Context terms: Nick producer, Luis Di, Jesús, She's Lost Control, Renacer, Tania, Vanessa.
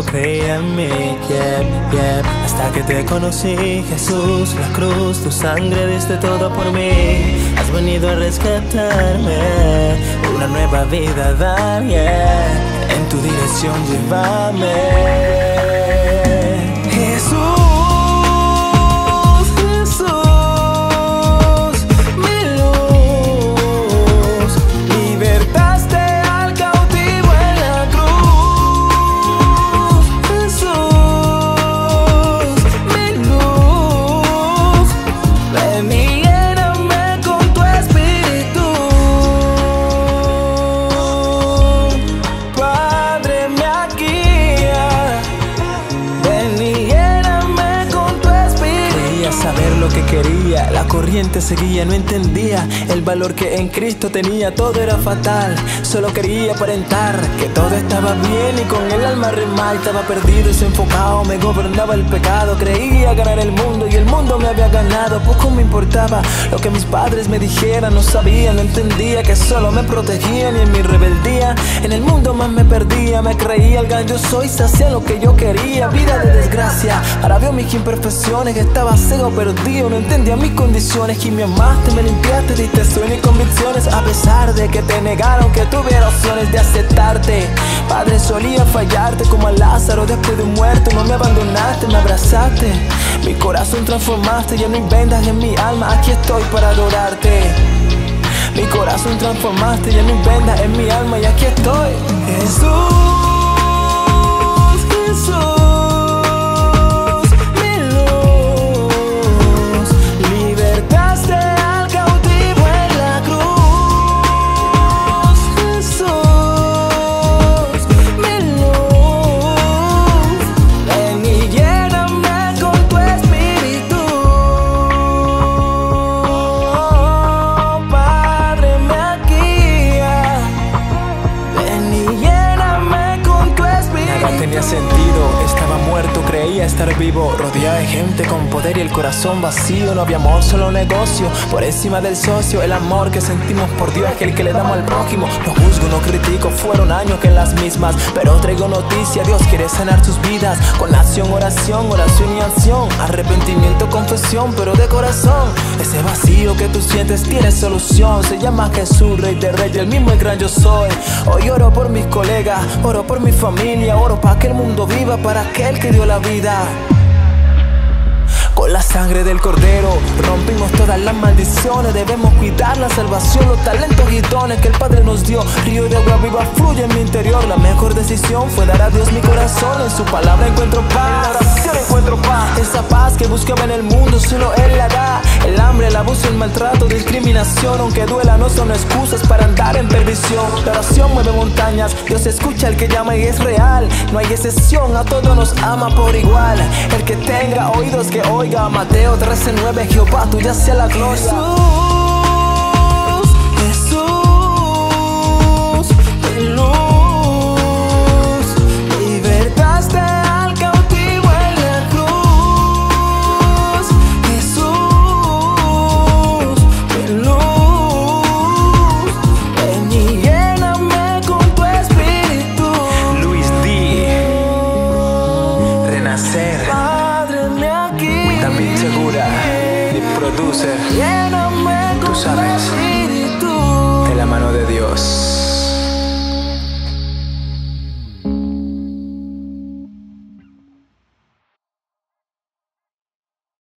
solo creía en mí, hasta que te conocí, Jesús, la cruz, tu sangre, diste todo por mí. Has venido a rescatarme, una nueva vida darme, en tu dirección llévame, Jesús. La corriente seguía, no entendía el valor que en Cristo tenía. Todo era fatal, solo quería aparentar que todo estaba bien, y con el alma remal. Estaba perdido y desenfocado, me gobernaba el pecado. Creía ganar el mundo y el mundo me había ganado. Poco me importaba lo que mis padres me dijeran. No sabía, no entendía que solo me protegían, y en mi rebeldía en el mundo más me perdía. Me creía el gran yo soy, se hacía lo que yo quería. Vida de desgracia, ahora veo mis imperfecciones. Estaba ciego, perdido, no entendía mis condiciones, y me amaste, me limpiaste, diste sueño y convicciones. A pesar de que te negaron que tuviera opciones de aceptarte, Padre, solía fallarte como a Lázaro después de un muerto. No me abandonaste, me abrazaste, mi corazón transformaste, ya no inventas en mi alma, aquí estoy para adorarte. Mi corazón transformaste, ya no inventas en mi alma, y aquí estoy, Jesús, Jesús. Creía estar vivo, rodeado de gente con poder y el corazón vacío. No había amor, solo negocio, por encima del socio. El amor que sentimos por Dios, aquel que le damos al prójimo. No juzgo, no critico, fueron años que en las mismas, pero traigo noticia, Dios quiere sanar sus vidas. Con acción, oración, oración y acción, arrepentimiento, confesión, pero de corazón. Ese vacío que tú sientes tiene solución, se llama Jesús, Rey de Reyes, el mismo el gran yo soy. Hoy oro por mis colegas, oro por mi familia, oro para que el mundo viva, para aquel que dio la vida. Con la sangre del Cordero rompimos todas las maldiciones. Debemos cuidar la salvación, los talentos y dones que el Padre nos dio. Río de agua viva fluye en mi interior. La mejor decisión fue dar a Dios mi corazón. En su palabra encuentro paz, en la oración encuentro paz. Esa paz que buscaba en el mundo solo Él la da. El hambre, el abuso, el maltrato, discriminación, aunque duela, no son excusas para andar en perdición. La oración mueve montañas, Dios escucha al que llama y es real. No hay excepción, a todos nos ama por igual. El que tenga oídos que oiga. Mateo 13:9, Jehová, tuya sea la gloria. Jesús, Jesús, mi luz, libertaste al cautivo en la cruz. Jesús, mi luz, ven y lléname con tu espíritu. Luis D. Renacer. Nick Producer, tú sabes.